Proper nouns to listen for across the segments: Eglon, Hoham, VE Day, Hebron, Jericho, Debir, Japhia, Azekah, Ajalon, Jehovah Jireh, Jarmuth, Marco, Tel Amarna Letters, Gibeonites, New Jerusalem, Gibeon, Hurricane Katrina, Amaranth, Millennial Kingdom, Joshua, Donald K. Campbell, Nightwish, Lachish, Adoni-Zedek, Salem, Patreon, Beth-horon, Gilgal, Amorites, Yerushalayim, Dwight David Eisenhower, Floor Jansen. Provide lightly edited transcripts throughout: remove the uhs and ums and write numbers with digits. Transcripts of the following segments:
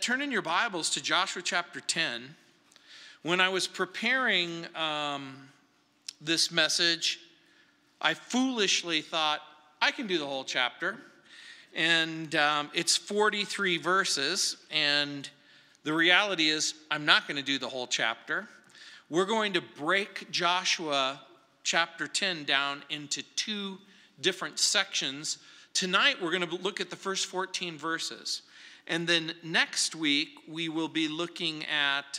Turn in your Bibles to Joshua chapter 10. When I was preparing this message, I foolishly thought, I can do the whole chapter. And it's 43 verses. And the reality is, I'm not going to do the whole chapter. We're going to break Joshua chapter 10 down into two different sections. Tonight, we're going to look at the first 14 verses. And then next week, we will be looking at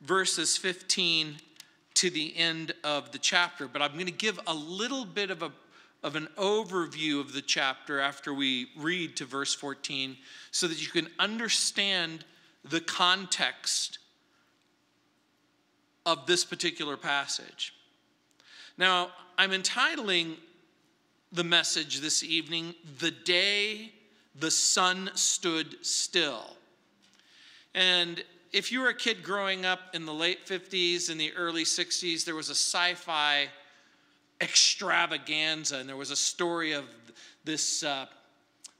verses 15 to the end of the chapter. But I'm going to give a little bit of an overview of the chapter after we read to verse 14 so that you can understand the context of this particular passage. Now, I'm entitling the message this evening, "The Day the Sun Stood Still." And if you were a kid growing up in the late 50s and the early 60s, there was a sci-fi extravaganza, and there was a story of this,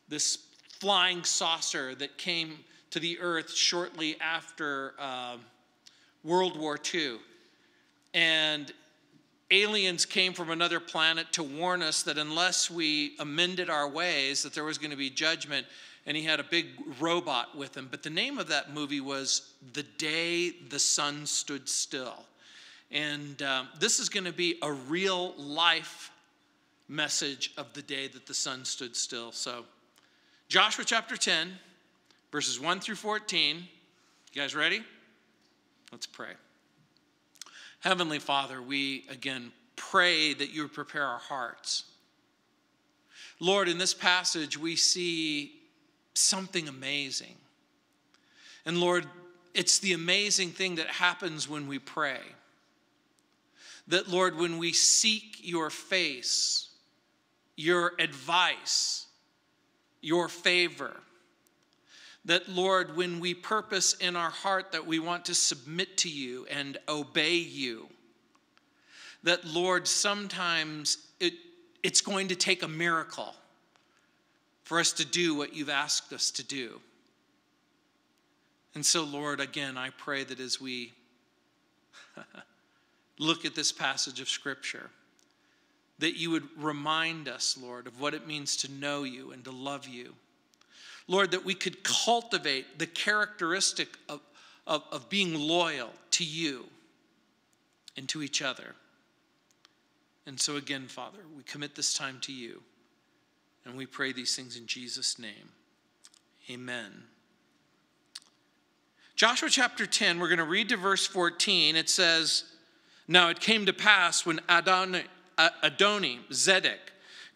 this flying saucer that came to the earth shortly after World War II. And aliens came from another planet to warn us that unless we amended our ways, that there was going to be judgment, and he had a big robot with him. But the name of that movie was "The Day the Sun Stood Still." And this is going to be a real-life message of the day that the sun stood still. So Joshua chapter 10, verses 1 through 14. You guys ready? Let's pray. Heavenly Father, we again pray that you would prepare our hearts. Lord, in this passage, we see something amazing. And Lord, it's the amazing thing that happens when we pray. That, Lord, when we seek your face, your advice, your favor, that, Lord, when we purpose in our heart that we want to submit to you and obey you, that, Lord, sometimes it's going to take a miracle for us to do what you've asked us to do. And so, Lord, again, I pray that as we look at this passage of Scripture, that you would remind us, Lord, of what it means to know you and to love you. Lord, that we could cultivate the characteristic of being loyal to you and to each other. And so again, Father, we commit this time to you, and we pray these things in Jesus' name. Amen. Joshua chapter 10, we're going to read to verse 14. It says, "Now it came to pass when Adoni-Zedek,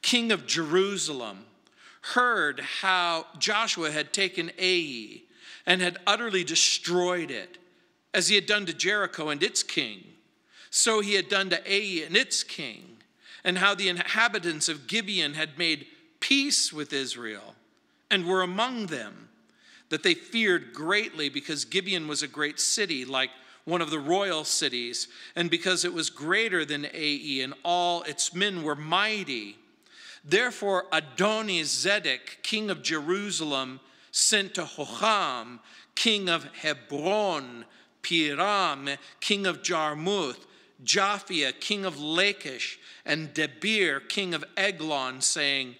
king of Jerusalem, heard how Joshua had taken Ai and had utterly destroyed it, as he had done to Jericho and its king. So he had done to Ai and its king, and how the inhabitants of Gibeon had made peace with Israel and were among them, that they feared greatly because Gibeon was a great city, like one of the royal cities, and because it was greater than Ai, and all its men were mighty. Therefore Adoni-Zedek, king of Jerusalem, sent to Hoham, king of Hebron, Piram, king of Jarmuth, Japhia, king of Lachish, and Debir, king of Eglon, saying,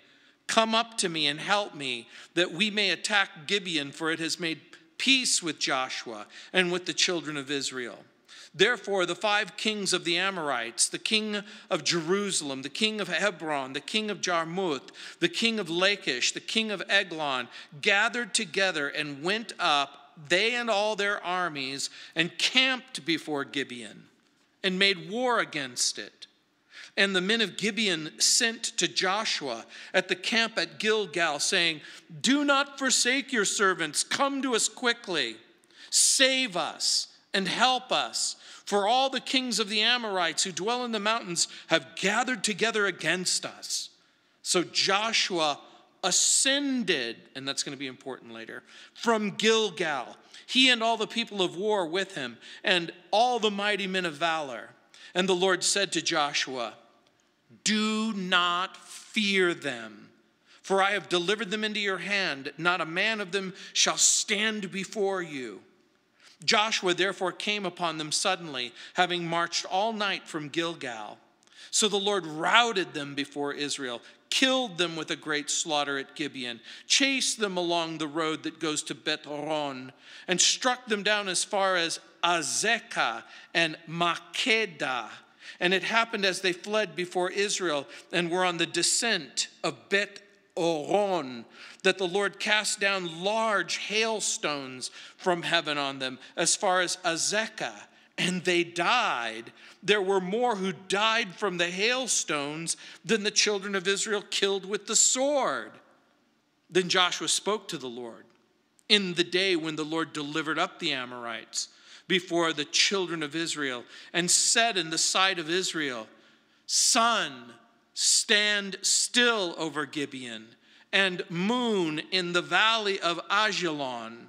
'Come up to me and help me, that we may attack Gibeon, for it has made peace with Joshua and with the children of Israel.' Therefore, the five kings of the Amorites, the king of Jerusalem, the king of Hebron, the king of Jarmuth, the king of Lachish, the king of Eglon, gathered together and went up, they and all their armies, and camped before Gibeon, and made war against it. And the men of Gibeon sent to Joshua at the camp at Gilgal, saying, 'Do not forsake your servants, come to us quickly, save us and help us. For all the kings of the Amorites who dwell in the mountains have gathered together against us.' So Joshua ascended," and that's going to be important later, "from Gilgal, he and all the people of war with him, and all the mighty men of valor. And the Lord said to Joshua, 'Do not fear them, For I have delivered them into your hand. Not a man of them shall stand before you. Joshua therefore came upon them suddenly, having marched all night from Gilgal. So the Lord routed them before Israel, killed them with a great slaughter at Gibeon, chased them along the road that goes to Beth-horon, and struck them down as far as Azekah and Makedah. And it happened as they fled before Israel and were on the descent of Beth-horon, that the Lord cast down large hailstones from heaven on them as far as Azekah, and they died. There were more who died from the hailstones than the children of Israel killed with the sword. Then Joshua spoke to the Lord in the day when the Lord delivered up the Amorites before the children of Israel, and said in the sight of Israel, "Sun, stand still over Gibeon, and moon in the valley of Ajalon."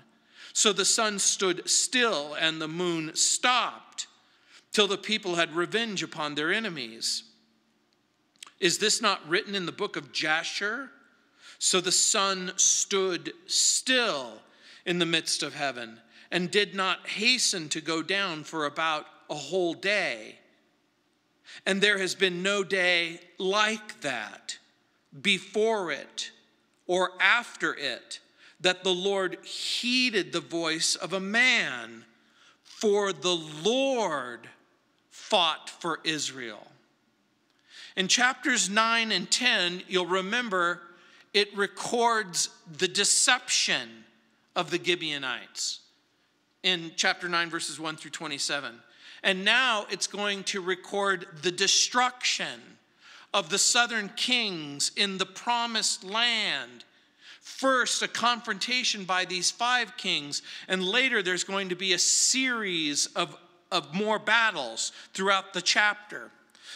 So the sun stood still and the moon stopped till the people had revenge upon their enemies. Is this not written in the book of Jasher? So the sun stood still in the midst of heaven and did not hasten to go down for about a whole day. And there has been no day like that before it or after it, that the Lord heeded the voice of a man, for the Lord fought for Israel. In chapters 9 and 10, you'll remember it records the deception of the Gibeonites in chapter 9, verses 1 through 27. And now it's going to record the destruction of the southern kings in the promised land. First, a confrontation by these 5 kings, and later there's going to be a series of more battles throughout the chapter.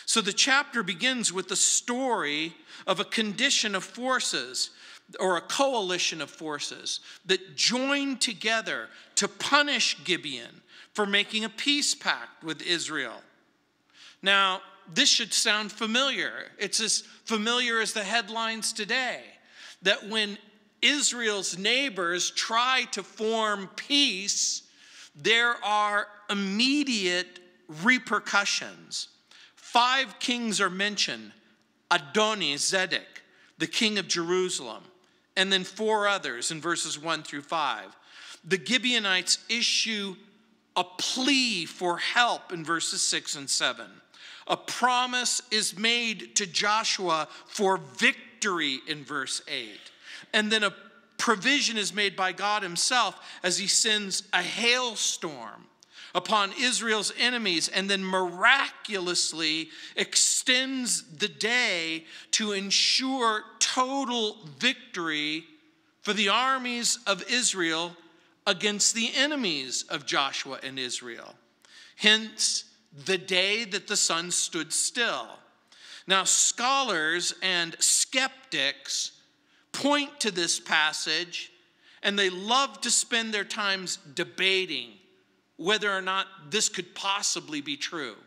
So the chapter begins with the story of a condition of forces, or a coalition of forces, that joined together to punish Gibeon for making a peace pact with Israel. Now, this should sound familiar. It's as familiar as the headlines today, that when Israel's neighbors try to form peace, there are immediate repercussions. 5 kings are mentioned: Adoni-Zedek, the king of Jerusalem, and then 4 others in verses 1 through 5. The Gibeonites issue a plea for help in verses 6 and 7. A promise is made to Joshua for victory in verse 8. And then a provision is made by God himself as he sends a hailstorm upon Israel's enemies and then miraculously extends the day to ensure total victory for the armies of Israel against the enemies of Joshua and Israel. Hence, the day that the sun stood still. Now, scholars and skeptics point to this passage, and they love to spend their times debating whether or not this could possibly be true.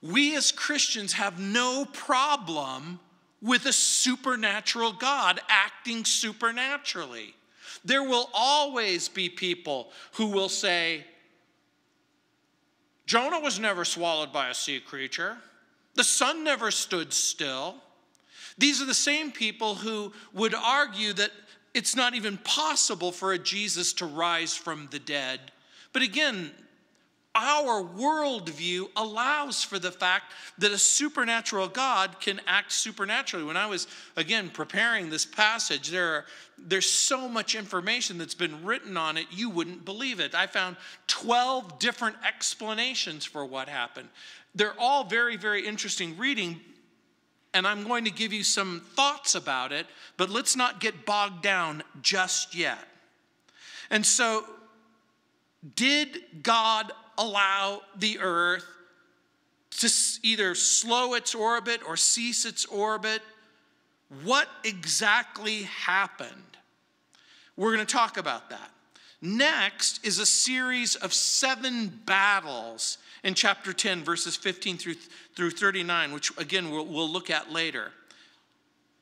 We as Christians have no problem with a supernatural God acting supernaturally. There will always be people who will say, Jonah was never swallowed by a sea creature. The sun never stood still. These are the same people who would argue that it's not even possible for a Jesus to rise from the dead. But again, our worldview allows for the fact that a supernatural God can act supernaturally. When I was, again, preparing this passage, there's so much information that's been written on it, you wouldn't believe it. I found 12 different explanations for what happened. They're all very, very interesting reading, and I'm going to give you some thoughts about it, but let's not get bogged down just yet. And so, did God allow the earth to either slow its orbit or cease its orbit? What exactly happened? We're going to talk about that. Next is a series of 7 battles in chapter 10, verses 15 through 39, which again we'll look at later.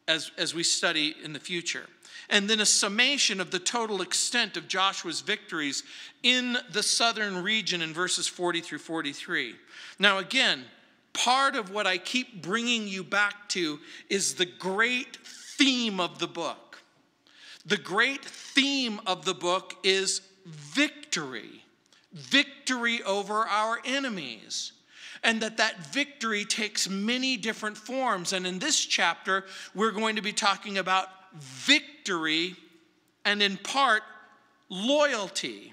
as we study in the future. And then a summation of the total extent of Joshua's victories in the southern region in verses 40 through 43. Now again, part of what I keep bringing you back to is the great theme of the book. The great theme of the book is victory. Victory over our enemies. And that victory takes many different forms. And in this chapter, we're going to be talking about victory and in part loyalty.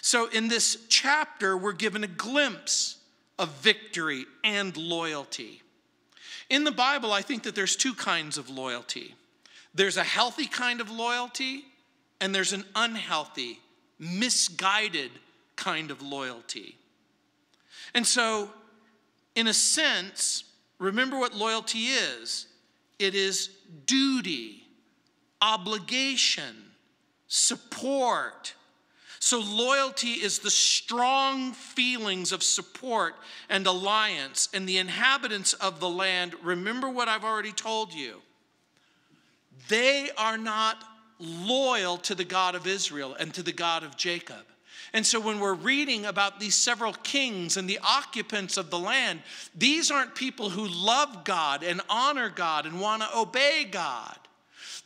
So in this chapter, we're given a glimpse of victory and loyalty. In the Bible, I think that there's two kinds of loyalty. There's a healthy kind of loyalty, and there's an unhealthy, misguided kind of loyalty. And so, in a sense, remember what loyalty is. It is duty, obligation, support. So loyalty is the strong feelings of support and alliance. And the inhabitants of the land, remember what I've already told you. They are not loyal to the God of Israel and to the God of Jacob. And so when we're reading about these several kings and the occupants of the land, these aren't people who love God and honor God and want to obey God.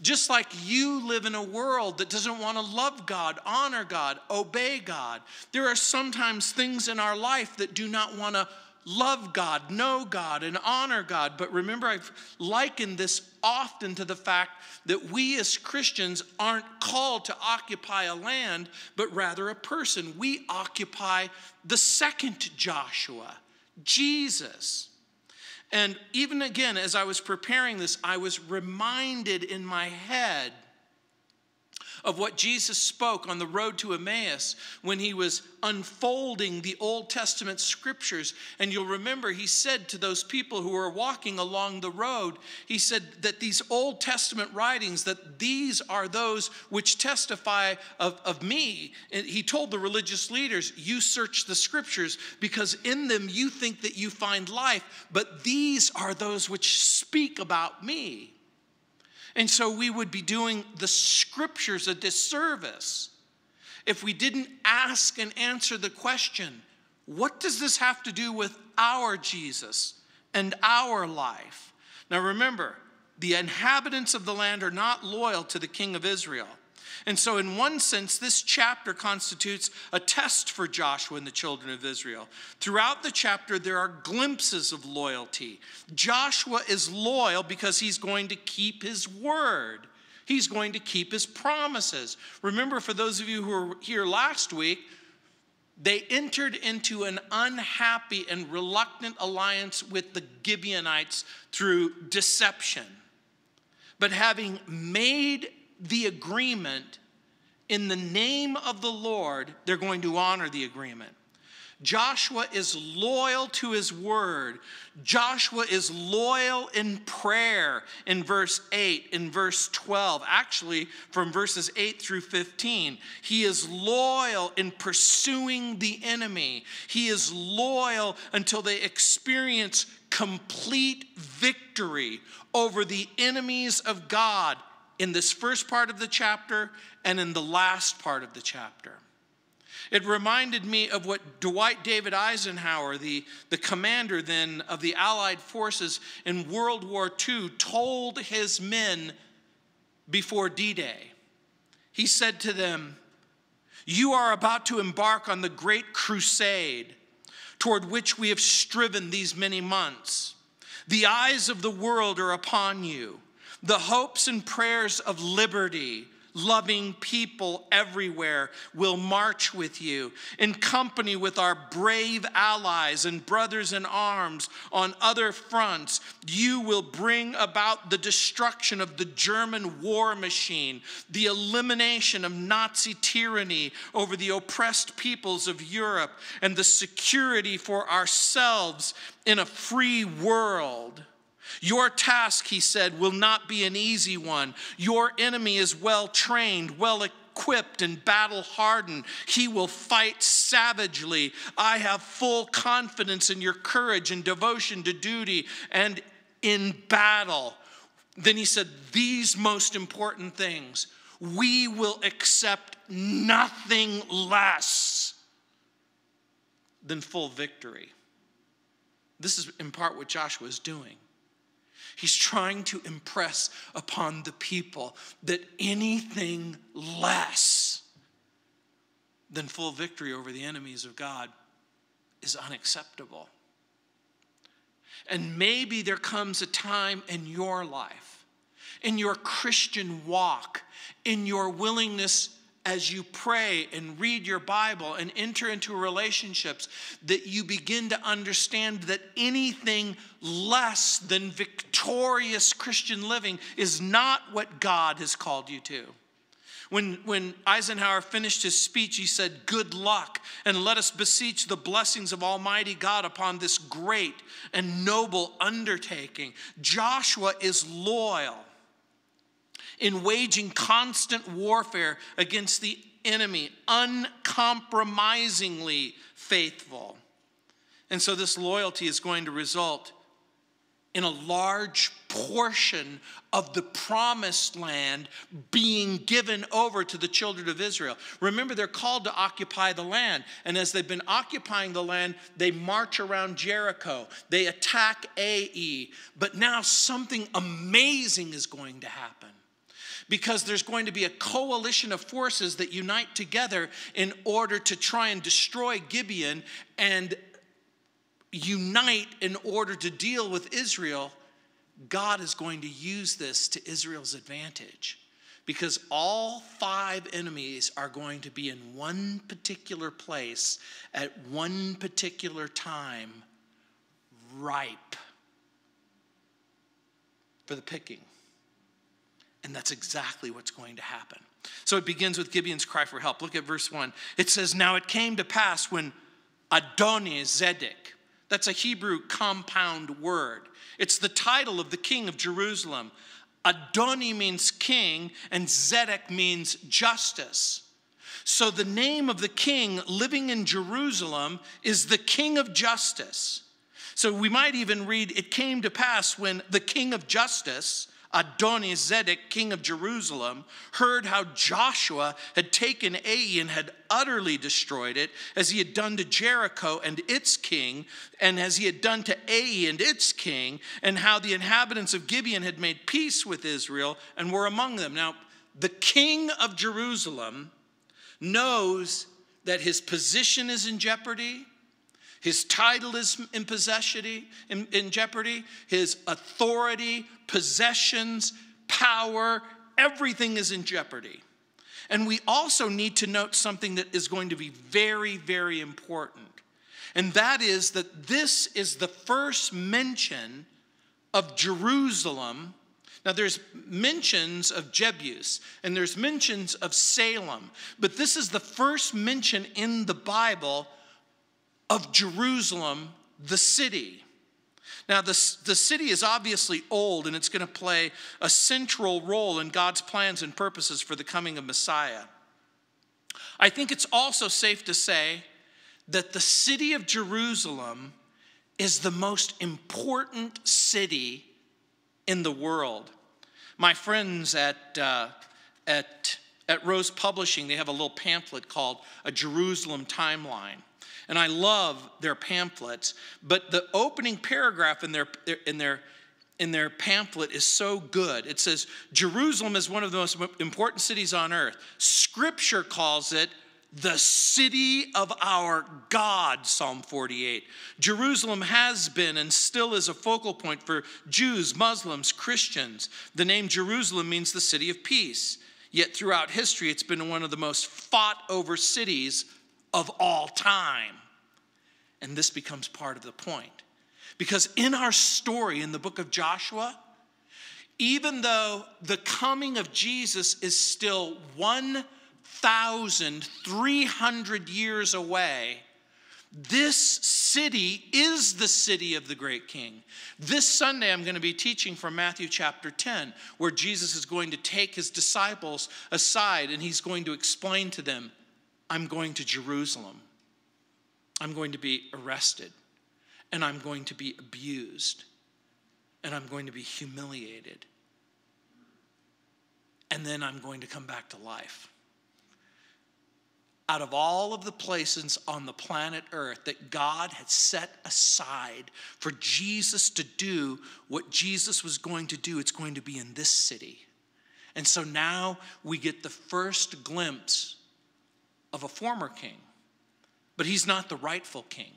Just like you live in a world that doesn't want to love God, honor God, obey God. There are sometimes things in our life that do not want to love God, know God, and honor God. But remember, I've likened this often to the fact that we as Christians aren't called to occupy a land, but rather a person. We occupy the second Joshua, Jesus. And even again, as I was preparing this, I was reminded in my head of what Jesus spoke on the road to Emmaus when he was unfolding the Old Testament scriptures. And you'll remember he said to those people who were walking along the road, he said that these Old Testament writings, that these are those which testify of me. And he told the religious leaders, you search the scriptures because in them you think that you find life, but these are those which speak about me. And so we would be doing the scriptures a disservice if we didn't ask and answer the question, what does this have to do with our Jesus and our life? Now remember, the inhabitants of the land are not loyal to the king of Israel. And so in one sense, this chapter constitutes a test for Joshua and the children of Israel. Throughout the chapter, there are glimpses of loyalty. Joshua is loyal because he's going to keep his word. He's going to keep his promises. Remember, for those of you who were here last week, they entered into an unhappy and reluctant alliance with the Gibeonites through deception. But having made the agreement in the name of the Lord, they're going to honor the agreement. Joshua is loyal to his word. Joshua is loyal in prayer in verse 8, in verse 12. Actually, from verses 8 through 15, he is loyal in pursuing the enemy. He is loyal until they experience complete victory over the enemies of God in this first part of the chapter and in the last part of the chapter. It reminded me of what Dwight David Eisenhower, the commander then of the Allied forces in World War II, told his men before D-Day. He said to them, "You are about to embark on the great crusade toward which we have striven these many months. The eyes of the world are upon you. The hopes and prayers of liberty, loving people everywhere will march with you in company with our brave allies and brothers in arms on other fronts. You will bring about the destruction of the German war machine, the elimination of Nazi tyranny over the oppressed peoples of Europe, and the security for ourselves in a free world. Your task," he said, "will not be an easy one. Your enemy is well trained, well equipped, and battle hardened. He will fight savagely. I have full confidence in your courage and devotion to duty and in battle. Then he said, these most important things, we will accept nothing less than full victory. This is in part what Joshua is doing. He's trying to impress upon the people that anything less than full victory over the enemies of God is unacceptable. And maybe there comes a time in your life, in your Christian walk, in your willingness as you pray and read your Bible and enter into relationships, that you begin to understand that anything less than victorious Christian living is not what God has called you to. When Eisenhower finished his speech, he said, "Good luck, and let us beseech the blessings of Almighty God upon this great and noble undertaking." Joshua is loyal in waging constant warfare against the enemy, uncompromisingly faithful. And so this loyalty is going to result in a large portion of the promised land being given over to the children of Israel. Remember, they're called to occupy the land. And as they've been occupying the land, they march around Jericho. They attack Ai. But now something amazing is going to happen, because there's going to be a coalition of forces that unite together in order to try and destroy Gibeon and unite in order to deal with Israel. God is going to use this to Israel's advantage, because all five enemies are going to be in one particular place at one particular time, ripe for the picking. And that's exactly what's going to happen. So it begins with Gibeon's cry for help. Look at verse 1. It says, "Now it came to pass when Adoni-Zedek," that's a Hebrew compound word. It's the title of the king of Jerusalem. Adoni means king, and Zedek means justice. So the name of the king living in Jerusalem is the King of Justice. So we might even read, it came to pass when the King of Justice, Adoni-Zedek, king of Jerusalem, heard how Joshua had taken Ai and had utterly destroyed it, as he had done to Jericho and its king, and as he had done to Ai and its king, and how the inhabitants of Gibeon had made peace with Israel and were among them. Now, the king of Jerusalem knows that his position is in jeopardy. His title is in jeopardy. His authority, possessions, power, everything is in jeopardy. And we also need to note something that is going to be very, very important. And that is that this is the first mention of Jerusalem. Now, there's mentions of Jebus, and there's mentions of Salem. But this is the first mention in the Bible of Jerusalem, the city. Now, the city is obviously old, and it's going to play a central role in God's plans and purposes for the coming of Messiah. I think it's also safe to say that the city of Jerusalem is the most important city in the world. My friends at Rose Publishing, they have a little pamphlet called A Jerusalem Timeline. And I love their pamphlets, but the opening paragraph in their pamphlet is so good. It says, Jerusalem is one of the most important cities on earth. Scripture calls it the city of our God, Psalm 48. Jerusalem has been and still is a focal point for Jews, Muslims, Christians. The name Jerusalem means the city of peace. Yet throughout history, it's been one of the most fought over cities of all time. And this becomes part of the point. Because in our story in the book of Joshua, even though the coming of Jesus is still 1,300 years away, this city is the city of the great king. This Sunday, I'm going to be teaching from Matthew chapter 10, where Jesus is going to take his disciples aside and he's going to explain to them, I'm going to Jerusalem. I'm going to be arrested, and I'm going to be abused, and I'm going to be humiliated, and then I'm going to come back to life. Out of all of the places on the planet Earth that God had set aside for Jesus to do what Jesus was going to do, it's going to be in this city. And so now we get the first glimpse of a former king, but he's not the rightful king.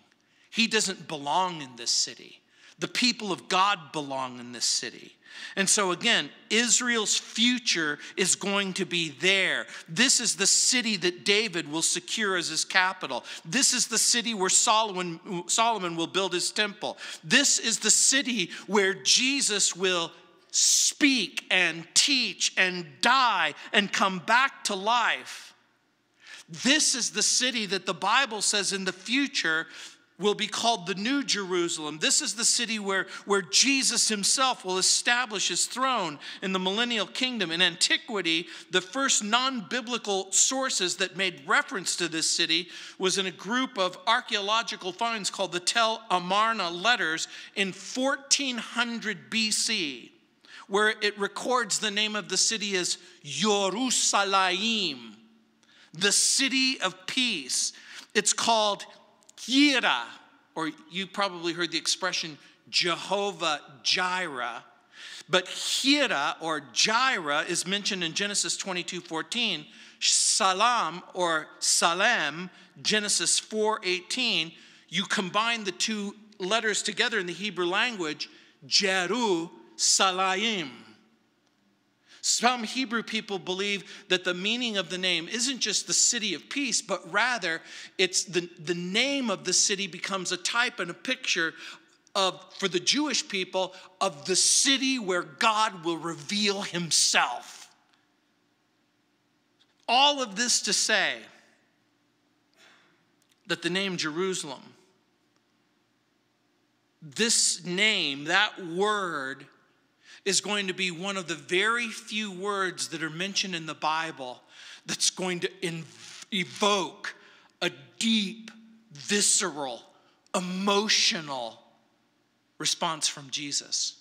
He doesn't belong in this city. The people of God belong in this city. And so again, Israel's future is going to be there. This is the city that David will secure as his capital. This is the city where Solomon will build his temple. This is the city where Jesus will speak and teach and die and come back to life. This is the city that the Bible says in the future will be called the New Jerusalem. This is the city where Jesus himself will establish his throne in the Millennial Kingdom. In antiquity, the first non-biblical sources that made reference to this city was in a group of archaeological finds called the Tel Amarna Letters in 1400 BC, where it records the name of the city as Yerushalayim, the city of peace. It's called Yira, or you probably heard the expression Jehovah Jireh. But Yira or Jireh is mentioned in Genesis 22:14. Salam or Salem, Genesis 4:18. You combine the two letters together in the Hebrew language, Jerusalayim. Some Hebrew people believe that the meaning of the name isn't just the city of peace, but rather it's the name of the city becomes a type and a picture for the Jewish people, of the city where God will reveal himself. All of this to say that the name Jerusalem, this name, that word, is going to be one of the very few words that are mentioned in the Bible that's going to evoke a deep, visceral, emotional response from Jesus.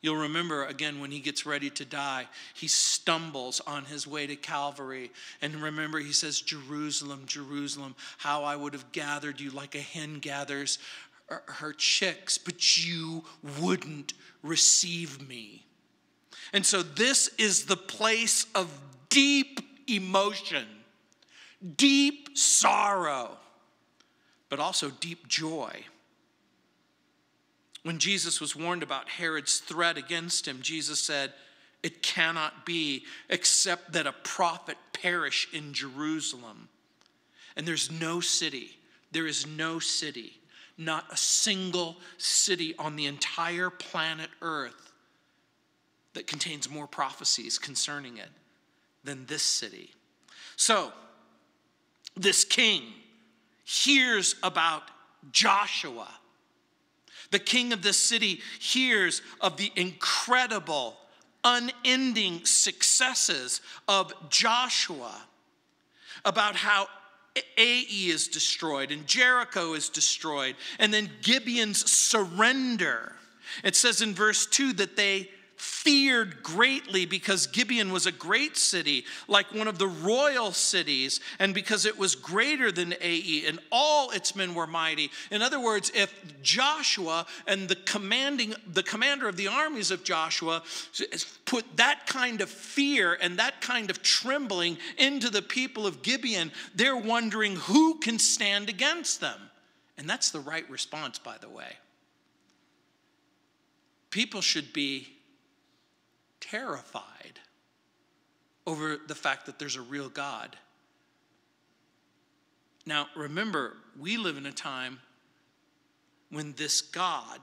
You'll remember, again, when he gets ready to die, he stumbles on his way to Calvary. And remember, he says, Jerusalem, Jerusalem, how I would have gathered you like a hen gathers her chicks, but you wouldn't receive me. And so this is the place of deep emotion, deep sorrow, but also deep joy. When Jesus was warned about Herod's threat against him, Jesus said, "It cannot be except that a prophet perish in Jerusalem." And there's no city. There is no city. Not a single city on the entire planet Earth that contains more prophecies concerning it than this city. So, this king hears about Joshua. The king of this city hears of the incredible, unending successes of Joshua, about how Ai is destroyed and Jericho is destroyed, and then Gibeon's surrender. It says in verse 2 that they feared greatly because Gibeon was a great city, like one of the royal cities, and because it was greater than Ai, and all its men were mighty. In other words, if Joshua and the commander of the armies of Joshua put that kind of fear and that kind of trembling into the people of Gibeon, they're wondering who can stand against them. And that's the right response, by the way. People should be terrified over the fact that there's a real God. Now, remember, we live in a time when this God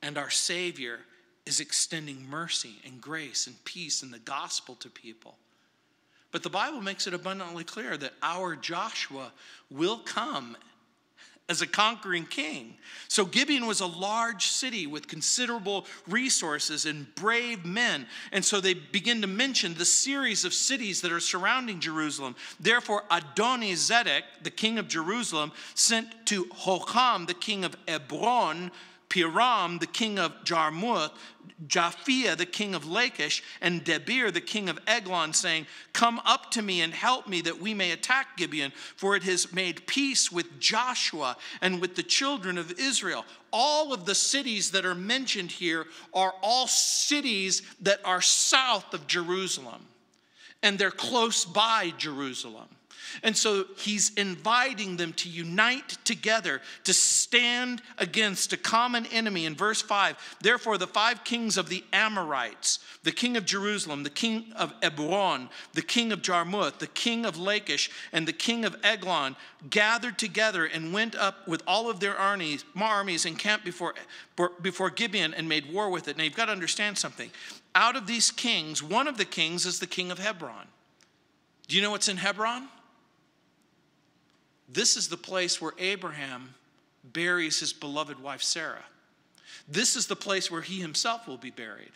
and our Savior is extending mercy and grace and peace and the gospel to people. But the Bible makes it abundantly clear that our Joshua will come as a conquering king. So Gibeon was a large city with considerable resources and brave men. And so they begin to mention the series of cities that are surrounding Jerusalem. Therefore, Adoni-Zedek, the king of Jerusalem, sent to Hoham, the king of Hebron, Piram, the king of Jarmuth, Japhia, the king of Lachish, and Debir, the king of Eglon, saying, come up to me and help me that we may attack Gibeon, for it has made peace with Joshua and with the children of Israel. All of the cities that are mentioned here are all cities that are south of Jerusalem, and they're close by Jerusalem. And so he's inviting them to unite together to stand against a common enemy. In verse 5, therefore the 5 kings of the Amorites, the king of Jerusalem, the king of Hebron, the king of Jarmuth, the king of Lachish, and the king of Eglon gathered together and went up with all of their armies and camped before Gibeon and made war with it. Now you've got to understand something. Out of these kings, one of the kings is the king of Hebron. Do you know what's in Hebron? This is the place where Abraham buries his beloved wife Sarah. This is the place where he himself will be buried.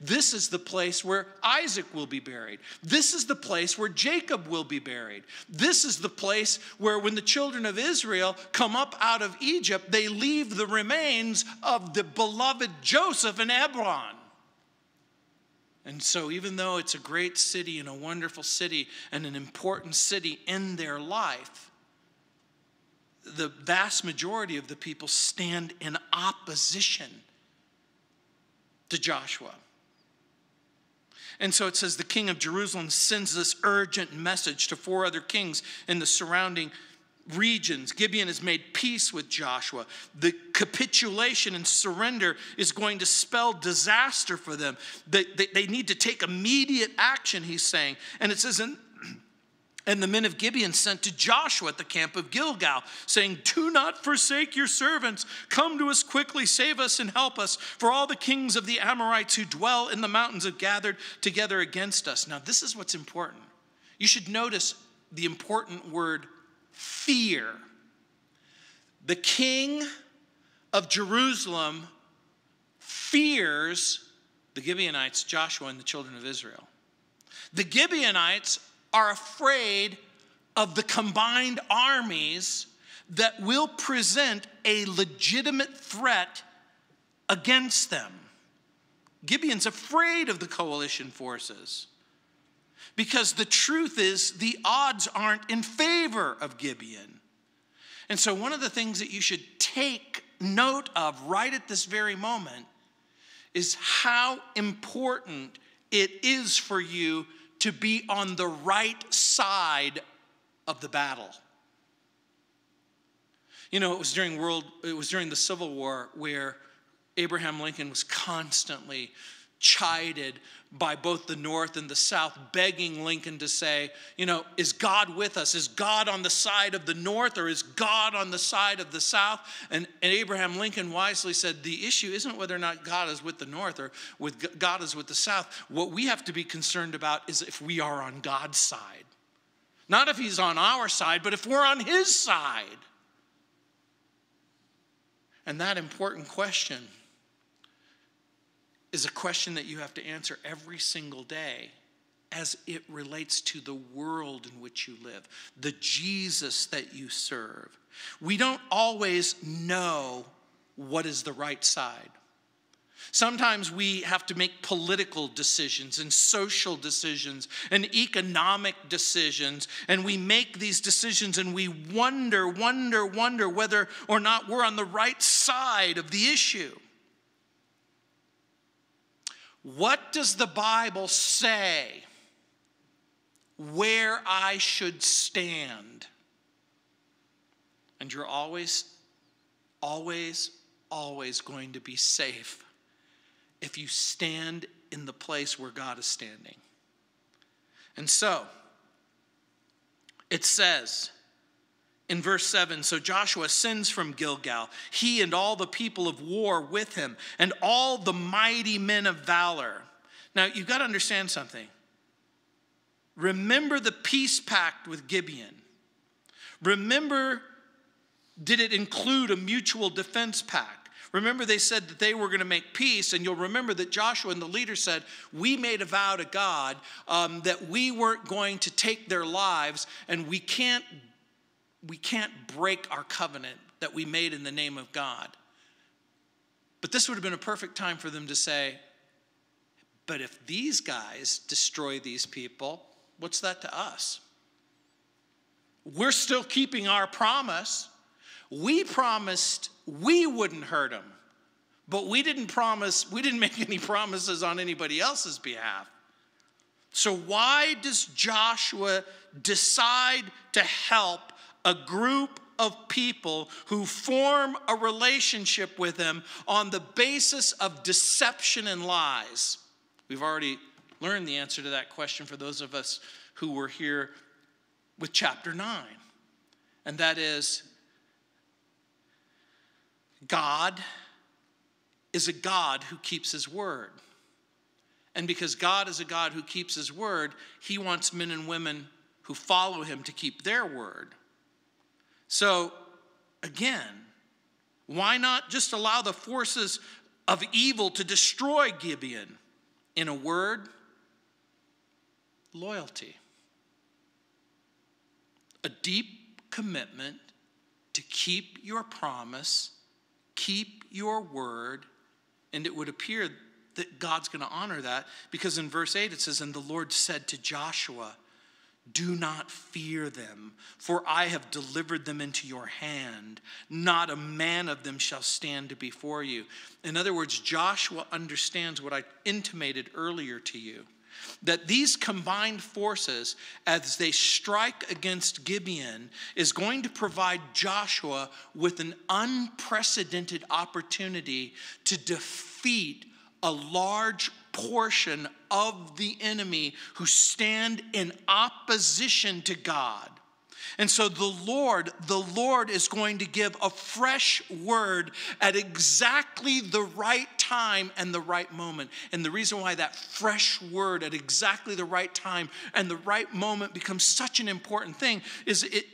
This is the place where Isaac will be buried. This is the place where Jacob will be buried. This is the place where when the children of Israel come up out of Egypt, they leave the remains of the beloved Joseph in Hebron. And so even though it's a great city and a wonderful city and an important city in their life, the vast majority of the people stand in opposition to Joshua. And so it says the king of Jerusalem sends this urgent message to 4 other kings in the surrounding regions. Gibeon has made peace with Joshua. The capitulation and surrender is going to spell disaster for them. They need to take immediate action, he's saying. And it says, and the men of Gibeon sent to Joshua at the camp of Gilgal, saying, do not forsake your servants. Come to us quickly, save us and help us. For all the kings of the Amorites who dwell in the mountains have gathered together against us. Now, this is what's important. You should notice the important word fear. The king of Jerusalem fears the Gibeonites, Joshua, and the children of Israel. The Gibeonites are afraid of the combined armies that will present a legitimate threat against them. Gibeon's afraid of the coalition forces because the truth is the odds aren't in favor of Gibeon. And so one of the things that you should take note of right at this very moment is how important it is for you to be on the right side of the battle. You know, it was during the Civil War where Abraham Lincoln was constantly chided by both the North and the South, begging Lincoln to say, you know, is God with us? Is God on the side of the North or is God on the side of the South? And Abraham Lincoln wisely said, the issue isn't whether or not God is with the North or with God is with the South. What we have to be concerned about is if we are on God's side. Not if he's on our side, but if we're on his side. And that important question is a question that you have to answer every single day as it relates to the world in which you live, the Jesus that you serve. We don't always know what is the right side. Sometimes we have to make political decisions and social decisions and economic decisions, and we make these decisions and we wonder whether or not we're on the right side of the issue. What does the Bible say where I should stand? And you're always going to be safe if you stand in the place where God is standing. And so, it says in verse 7, so Joshua sends from Gilgal, he and all the people of war with him, and all the mighty men of valor. Now, you've got to understand something. Remember the peace pact with Gibeon. Remember, did it include a mutual defense pact? Remember they said that they were going to make peace, and you'll remember that Joshua and the leader said, we made a vow to God that we weren't going to take their lives, and we can't break our covenant that we made in the name of God. But this would have been a perfect time for them to say, but if these guys destroy these people, what's that to us? We're still keeping our promise. We promised we wouldn't hurt them, but we didn't make any promises on anybody else's behalf. So why does Joshua decide to help a group of people who form a relationship with him on the basis of deception and lies? We've already learned the answer to that question for those of us who were here with chapter 9. And that is, God is a God who keeps his word. And because God is a God who keeps his word, he wants men and women who follow him to keep their word. So, again, why not just allow the forces of evil to destroy Gibeon? In a word, loyalty. A deep commitment to keep your promise, keep your word, and it would appear that God's going to honor that, because in verse 8 it says, "And the Lord said to Joshua, do not fear them, for I have delivered them into your hand. Not a man of them shall stand before you." In other words, Joshua understands what I intimated earlier to you, that these combined forces, as they strike against Gibeon, is going to provide Joshua with an unprecedented opportunity to defeat a large portion of the enemy who stand in opposition to God. And so the Lord is going to give a fresh word at exactly the right time and the right moment. And the reason why that fresh word at exactly the right time and the right moment becomes such an important thing is it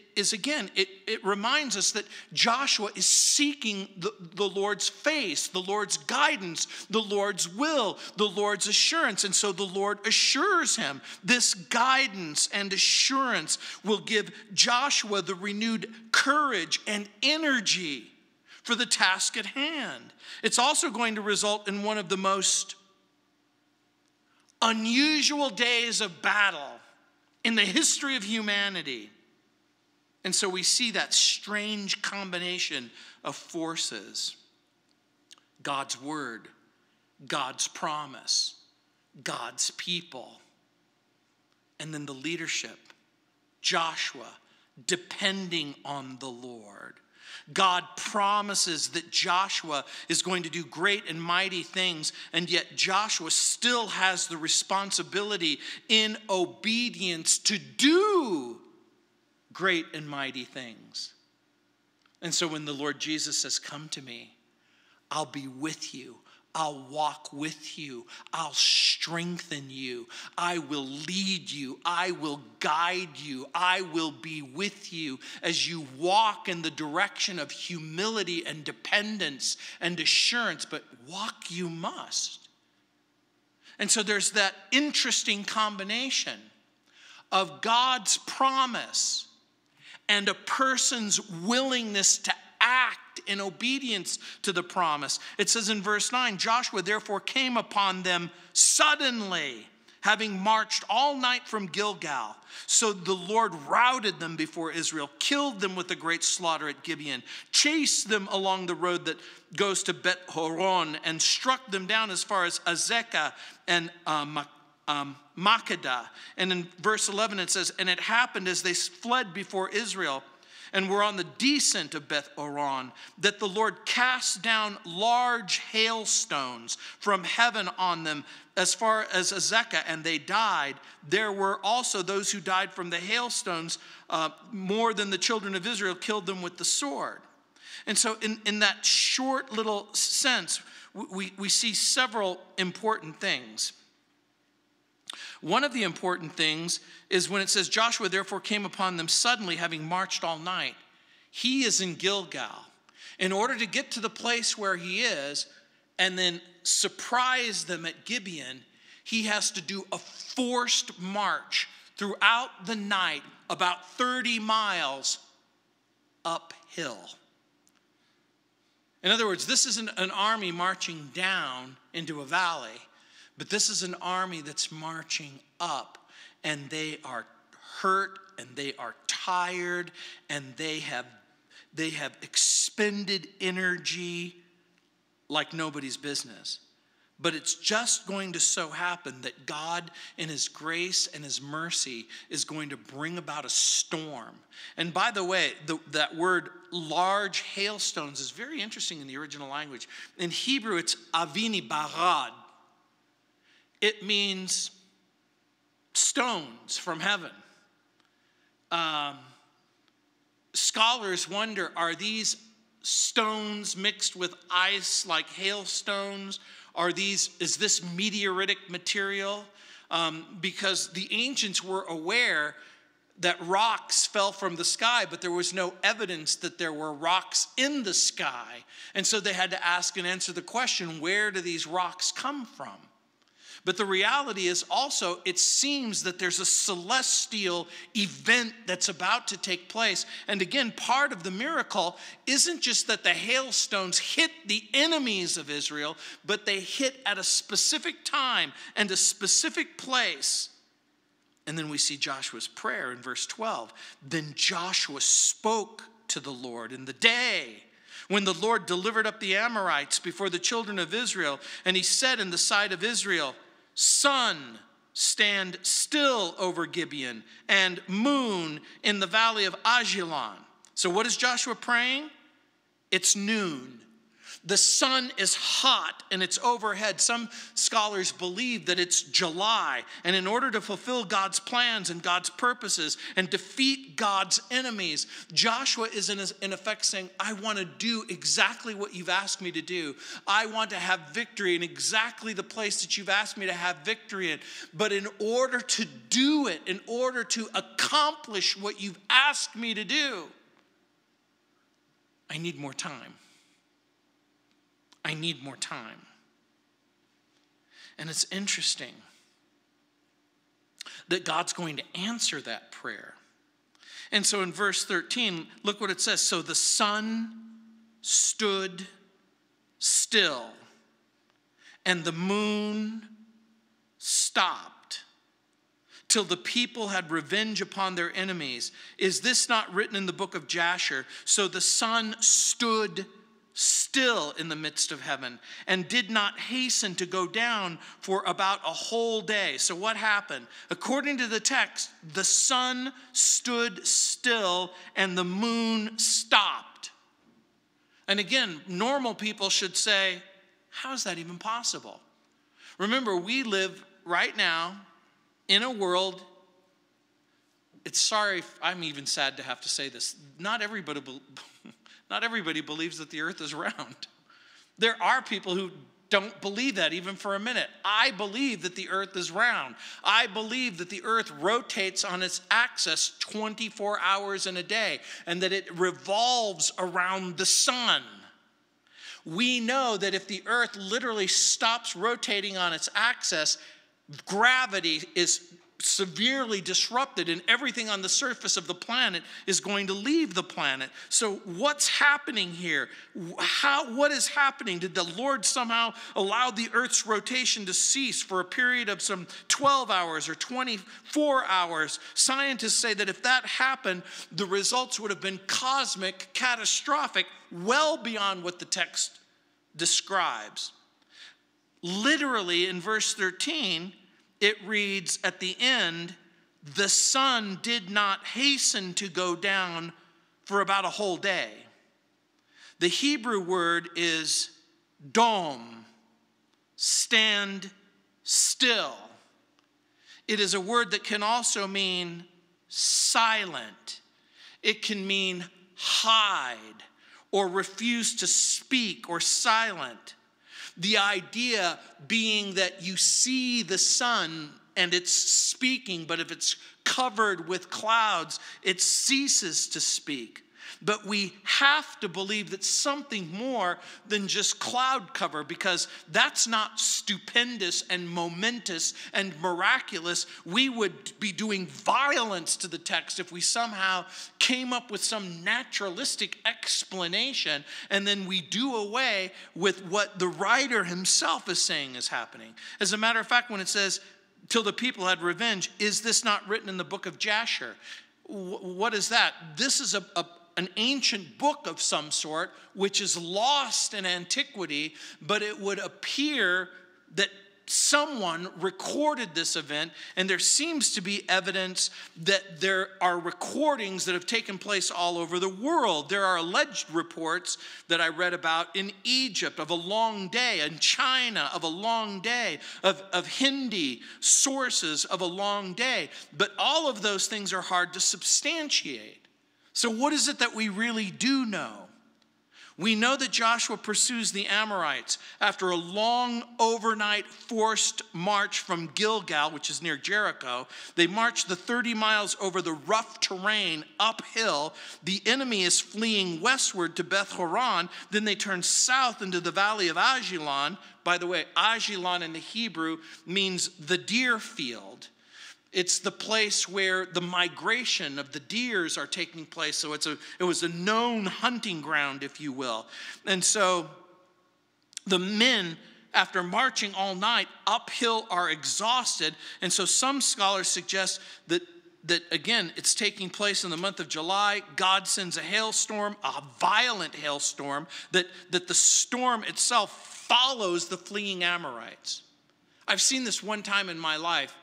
reminds us that Joshua is seeking the Lord's face, the Lord's guidance, the Lord's will, the Lord's assurance. And so the Lord assures him. This guidance and assurance will give Joshua the renewed courage and energy for the task at hand. It's also going to result in one of the most unusual days of battle in the history of humanity. And so we see that strange combination of forces: God's word, God's promise, God's people, and then the leadership, Joshua, depending on the Lord. God promises that Joshua is going to do great and mighty things, and yet Joshua still has the responsibility in obedience to do great and mighty things. And so when the Lord Jesus says, "Come to me, I'll be with you. I'll walk with you. I'll strengthen you. I will lead you. I will guide you. I will be with you as you walk in the direction of humility and dependence and assurance, but walk you must." And so there's that interesting combination of God's promise and a person's willingness to act in obedience to the promise. It says in verse 9, "Joshua therefore came upon them suddenly, having marched all night from Gilgal. So the Lord routed them before Israel, killed them with a great slaughter at Gibeon, chased them along the road that goes to Beth-horon, and struck them down as far as Azekah and Makedah. And in verse 11 it says, "And it happened as they fled before Israel and were on the descent of Beth-horon, that the Lord cast down large hailstones from heaven on them as far as Azekah, and they died. There were also those who died from the hailstones, more than the children of Israel killed them with the sword." And so in that short little sense, we see several important things. One of the important things is when it says, "Joshua therefore came upon them suddenly, having marched all night." He is in Gilgal. In order to get to the place where he is and then surprise them at Gibeon, he has to do a forced march throughout the night, about 30 miles uphill. In other words, this isn't an army marching down into a valley, but this is an army that's marching up, and they are hurt, and they are tired, and they have expended energy like nobody's business. But it's just going to so happen that God, in his grace and his mercy, is going to bring about a storm. And by the way, that word large hailstones is very interesting in the original language. In Hebrew, it's avini barad. It means stones from heaven. Scholars wonder, are these stones mixed with ice like hailstones? Is this meteoritic material? Because the ancients were aware that rocks fell from the sky, but there was no evidence that there were rocks in the sky. And so they had to ask and answer the question, where do these rocks come from? But the reality is also, it seems that there's a celestial event that's about to take place. And again, part of the miracle isn't just that the hailstones hit the enemies of Israel, but they hit at a specific time and a specific place. And then we see Joshua's prayer in verse 12. Then Joshua spoke to the Lord in the day when the Lord delivered up the Amorites before the children of Israel. And he said in the sight of Israel, "Sun, stand still over Gibeon, and moon in the valley of Ajalon." So what is Joshua praying? It's noon. The sun is hot and it's overhead. Some scholars believe that it's July. And in order to fulfill God's plans and God's purposes and defeat God's enemies, Joshua is in effect saying, I want to do exactly what you've asked me to do. I want to have victory in exactly the place that you've asked me to have victory in. But in order to do it, in order to accomplish what you've asked me to do, I need more time. I need more time. And it's interesting that God's going to answer that prayer. And so in verse 13, look what it says. So the sun stood still, and the moon stopped, till the people had revenge upon their enemies. Is this not written in the book of Jasher? So the sun stood still in the midst of heaven, and did not hasten to go down for about a whole day. So what happened? According to the text, the sun stood still and the moon stopped. And again, normal people should say, how is that even possible? Remember, we live right now in a world, I'm even sad to have to say this, not everybody believes that the earth is round. There are people who don't believe that even for a minute. I believe that the earth is round. I believe that the earth rotates on its axis 24 hours in a day and that it revolves around the sun. We know that if the earth literally stops rotating on its axis, gravity is severely disrupted and everything on the surface of the planet is going to leave the planet. So what's happening here? What is happening? Did the Lord somehow allow the earth's rotation to cease for a period of some 12 hours or 24 hours? Scientists say that if that happened, the results would have been cosmic, catastrophic, well beyond what the text describes. Literally in verse 13, it reads at the end, the sun did not hasten to go down for about a whole day. The Hebrew word is dom, stand still. It is a word that can also mean silent. It can mean hide or refuse to speak or silent. The idea being that you see the sun and it's speaking, but if it's covered with clouds, it ceases to speak. But we have to believe that something more than just cloud cover, because that's not stupendous and momentous and miraculous. We would be doing violence to the text if we somehow came up with some naturalistic explanation, and then we do away with what the writer himself is saying is happening. As a matter of fact, when it says, till the people had revenge, is this not written in the book of Jasher? What is that? This is an ancient book of some sort, which is lost in antiquity, but it would appear that someone recorded this event, and there seems to be evidence that there are recordings that have taken place all over the world. There are alleged reports that I read about in Egypt of a long day, in China of a long day, of Hindi sources of a long day. But all of those things are hard to substantiate. So what is it that we really do know? We know that Joshua pursues the Amorites after a long overnight forced march from Gilgal, which is near Jericho. They march the 30 miles over the rough terrain uphill. The enemy is fleeing westward to Beth-horon. Then they turn south into the valley of Ajalon. By the way, Ajalon in the Hebrew means the deer field. It's the place where the migration of the deers are taking place. So it was a known hunting ground, if you will. And so the men, after marching all night uphill, are exhausted. And so some scholars suggest that again, it's taking place in the month of July. God sends a hailstorm, a violent hailstorm, that the storm itself follows the fleeing Amorites. I've seen this one time in my life,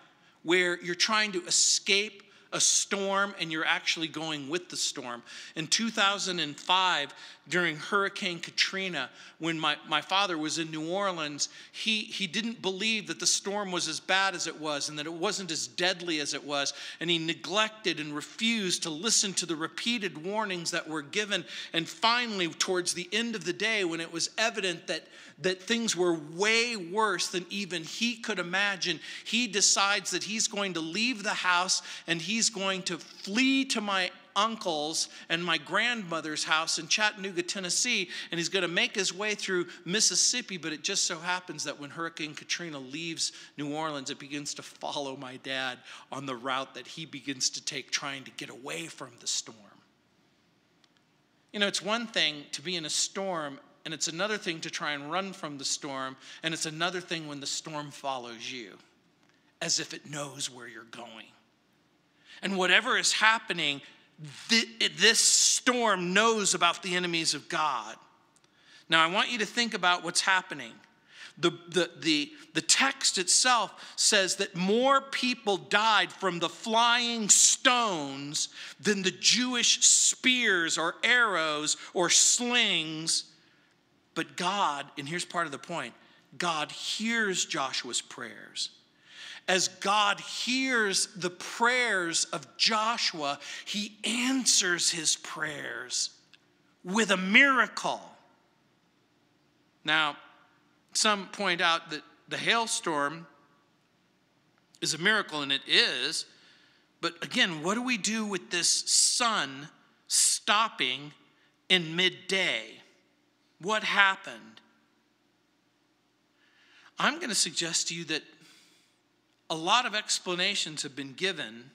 where you're trying to escape a storm and you're actually going with the storm. In 2005, during Hurricane Katrina, when my father was in New Orleans, he didn't believe that the storm was as bad as it was and that it wasn't as deadly as it was. And he neglected and refused to listen to the repeated warnings that were given. And finally, towards the end of the day, when it was evident that things were way worse than even he could imagine, he decides that he's going to leave the house and he's going to flee to my uncle's and my grandmother's house in Chattanooga, Tennessee, and he's going to make his way through Mississippi. But it just so happens that when Hurricane Katrina leaves New Orleans, it begins to follow my dad on the route that he begins to take, trying to get away from the storm. You know, it's one thing to be in a storm, and it's another thing to try and run from the storm, and it's another thing when the storm follows you, as if it knows where you're going. And whatever is happening, this storm knows about the enemies of God. Now, I want you to think about what's happening. The text itself says that more people died from the flying stones than the Jewish spears or arrows or slings. But God, and here's part of the point, God hears Joshua's prayers. As God hears the prayers of Joshua, he answers his prayers with a miracle. Now, some point out that the hailstorm is a miracle, and it is. But again, what do we do with this sun stopping in midday? What happened? I'm going to suggest to you that a lot of explanations have been given.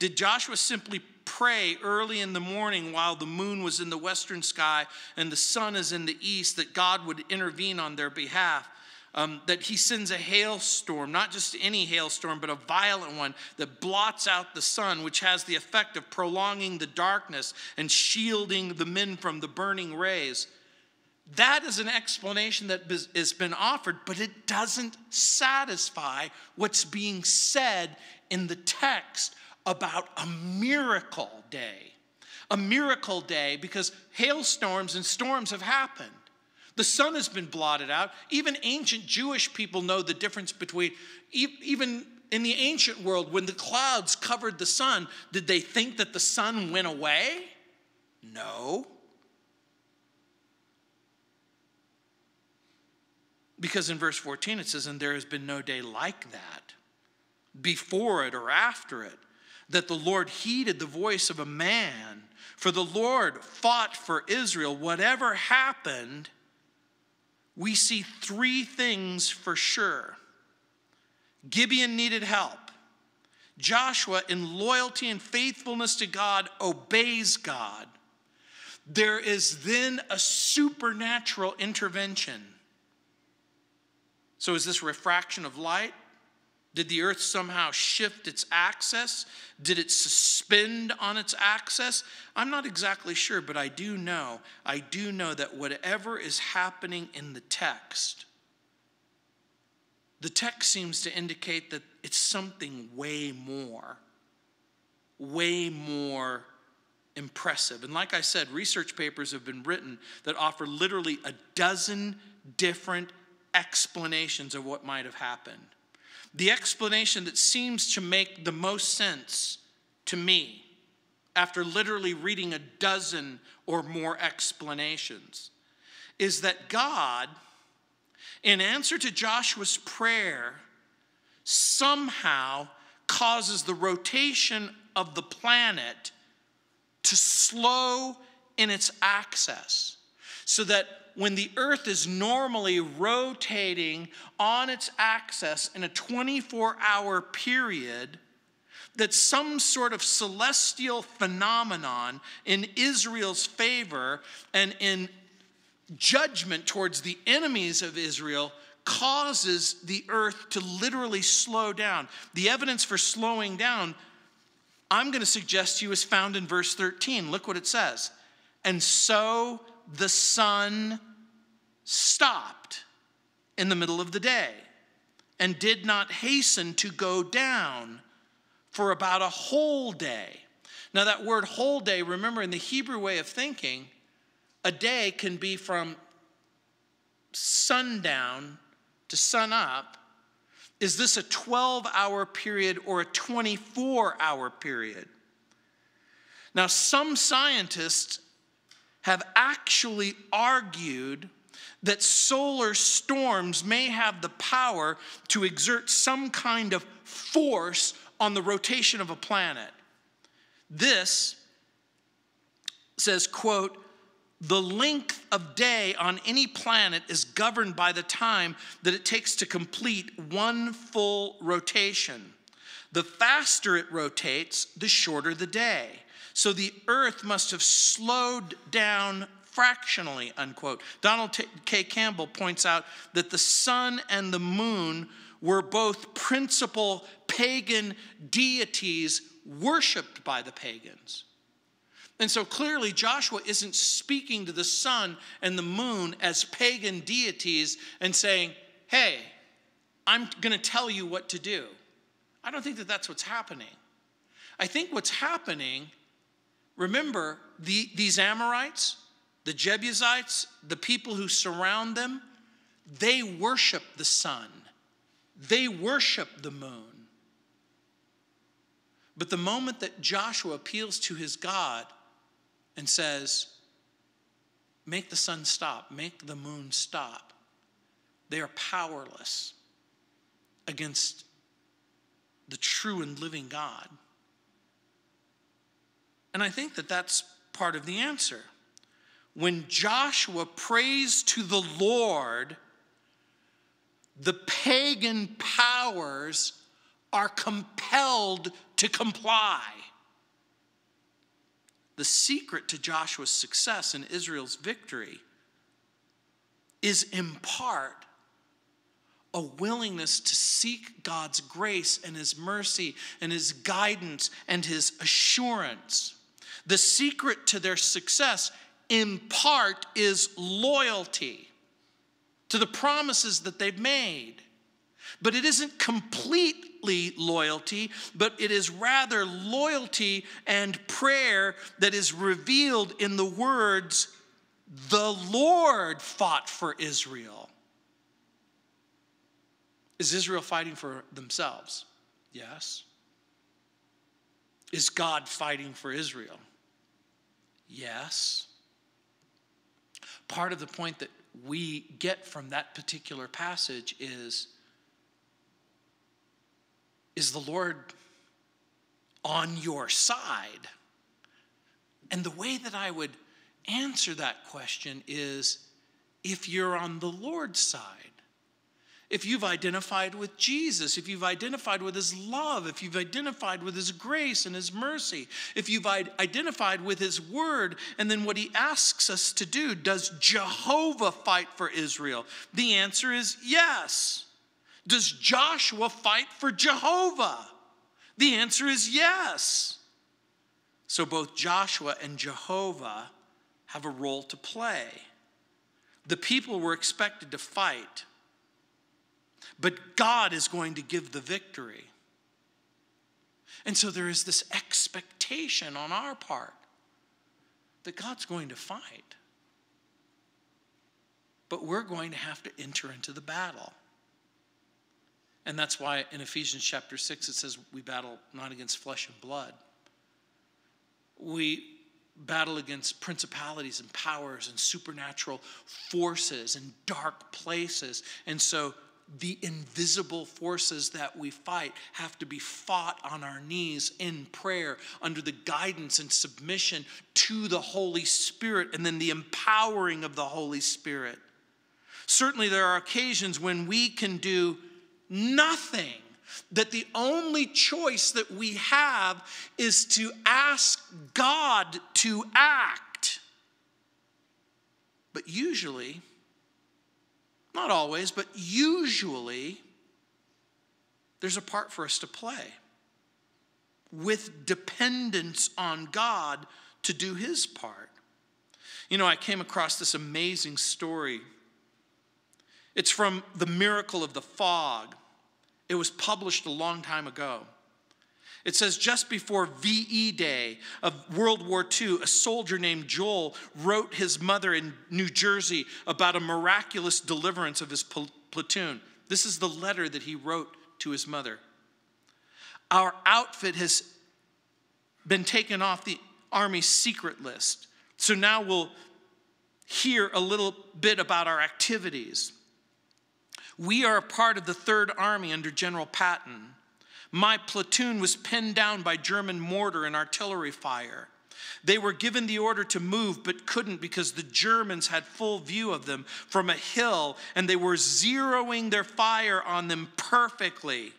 Did Joshua simply pray early in the morning while the moon was in the western sky and the sun is in the east that God would intervene on their behalf? That he sends a hailstorm, not just any hailstorm, but a violent one that blots out the sun, which has the effect of prolonging the darkness and shielding the men from the burning rays. That is an explanation that has been offered, but it doesn't satisfy what's being said in the text about a miracle day. A miracle day, because hailstorms and storms have happened. The sun has been blotted out. Even ancient Jewish people know the difference between, even in the ancient world, when the clouds covered the sun, did they think that the sun went away? No. Because in verse 14 it says, and there has been no day like that, before it or after it, that the Lord heeded the voice of a man For the Lord fought for Israel. Whatever happened, we see three things for sure. Gibeon needed help. Joshua, in loyalty and faithfulness to God, obeys God. There is then a supernatural intervention. So is this refraction of light? Did the earth somehow shift its axis? Did it suspend on its axis? I'm not exactly sure, but I do know that whatever is happening in the text seems to indicate that it's something way more impressive. And like I said, research papers have been written that offer literally a dozen different explanations of what might have happened. The explanation that seems to make the most sense to me, after literally reading a dozen or more explanations, is that God, in answer to Joshua's prayer, somehow causes the rotation of the planet to slow in its axis, so that when the earth is normally rotating on its axis in a 24-hour period, that some sort of celestial phenomenon in Israel's favor and in judgment towards the enemies of Israel causes the earth to literally slow down. The evidence for slowing down, I'm going to suggest to you, is found in verse 13. Look what it says. And so the sun stopped in the middle of the day and did not hasten to go down for about a whole day. Now that word whole day, remember in the Hebrew way of thinking, a day can be from sundown to sun up. Is this a 12-hour period or a 24-hour period? Now some scientists have actually argued that solar storms may have the power to exert some kind of force on the rotation of a planet. This says, quote, the length of day on any planet is governed by the time that it takes to complete one full rotation. The faster it rotates, the shorter the day. So the earth must have slowed down fractionally, unquote. Donald K. Campbell points out that the sun and the moon were both principal pagan deities worshipped by the pagans. And so clearly Joshua isn't speaking to the sun and the moon as pagan deities and saying, hey, I'm going to tell you what to do. I don't think that that's what's happening. I think what's happening, remember, these Amorites, the Jebusites, the people who surround them, they worship the sun. They worship the moon. But the moment that Joshua appeals to his God and says, make the sun stop, make the moon stop, they are powerless against the true and living God. And I think that that's part of the answer. When Joshua prays to the Lord, the pagan powers are compelled to comply. The secret to Joshua's success and Israel's victory is in part a willingness to seek God's grace and his mercy and his guidance and his assurance. The secret to their success, in part, is loyalty to the promises that they've made. But it isn't completely loyalty, but it is rather loyalty and prayer that is revealed in the words, the Lord fought for Israel. Is Israel fighting for themselves? Yes. Is God fighting for Israel? Yes. Part of the point that we get from that particular passage is the Lord on your side? And the way that I would answer that question is, if you're on the Lord's side, if you've identified with Jesus, if you've identified with his love, if you've identified with his grace and his mercy, if you've identified with his word, and then what he asks us to do, does Jehovah fight for Israel? The answer is yes. Does Joshua fight for Jehovah? The answer is yes. So both Joshua and Jehovah have a role to play. The people were expected to fight, but God is going to give the victory. And so there is this expectation on our part that God's going to fight, but we're going to have to enter into the battle. And that's why in Ephesians chapter 6 it says we battle not against flesh and blood. We battle against principalities and powers and supernatural forces and dark places. And so the invisible forces that we fight have to be fought on our knees in prayer under the guidance and submission to the Holy Spirit, and then the empowering of the Holy Spirit. Certainly there are occasions when we can do nothing, that the only choice that we have is to ask God to act. But usually, not always, but usually, there's a part for us to play with dependence on God to do his part. You know, I came across this amazing story. It's from The Miracle of the Fog. It was published a long time ago. It says, just before VE Day of World War II, a soldier named Joel wrote his mother in New Jersey about a miraculous deliverance of his platoon. This is the letter that he wrote to his mother. Our outfit has been taken off the Army's secret list, so now we'll hear a little bit about our activities. We are a part of the 3rd Army under General Patton. My platoon was pinned down by German mortar and artillery fire. They were given the order to move but couldn't because the Germans had full view of them from a hill, and they were zeroing their fire on them perfectly.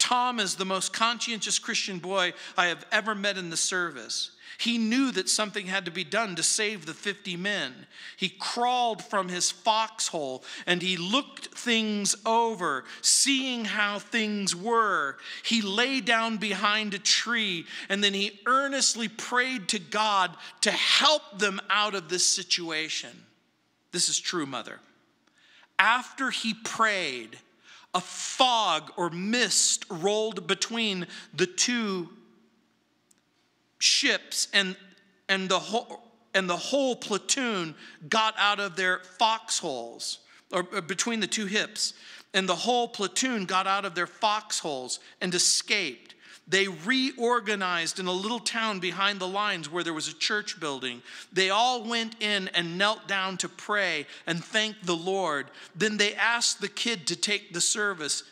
Tom is the most conscientious Christian boy I have ever met in the service. He knew that something had to be done to save the 50 men. He crawled from his foxhole and he looked things over, seeing how things were. He lay down behind a tree, and then he earnestly prayed to God to help them out of this situation. This is true, Mother. After he prayed, a fog or mist rolled between the two ships, and the whole platoon got out of their foxholes, or between the two hips, and the whole platoon got out of their foxholes and escaped. They reorganized in a little town behind the lines where there was a church building. They all went in and knelt down to pray and thank the Lord. Then they asked the kid to take the service.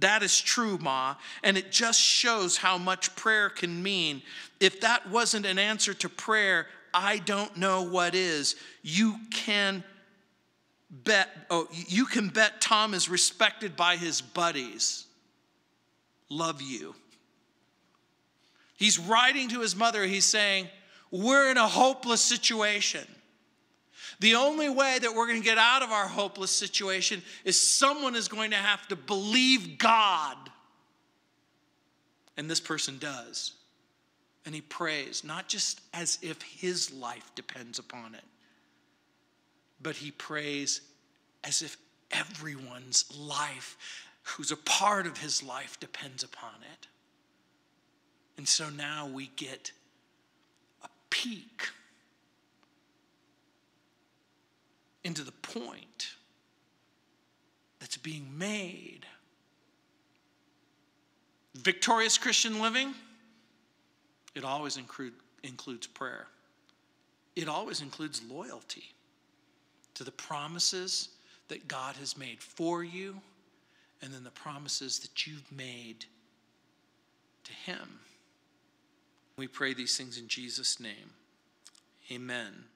That is true, Ma, and it just shows how much prayer can mean. If that wasn't an answer to prayer, I don't know what is. You can bet Tom is respected by his buddies. Love you. He's writing to his mother. He's saying, we're in a hopeless situation. The only way that we're going to get out of our hopeless situation is someone is going to have to believe God. And this person does. And he prays, not just as if his life depends upon it, but he prays as if everyone's life, who's a part of his life, depends upon it. And so now we get a peek into the point that's being made. Victorious Christian living, it always includes prayer. It always includes loyalty to the promises that God has made for you, and then the promises that you've made to him. We pray these things in Jesus' name. Amen.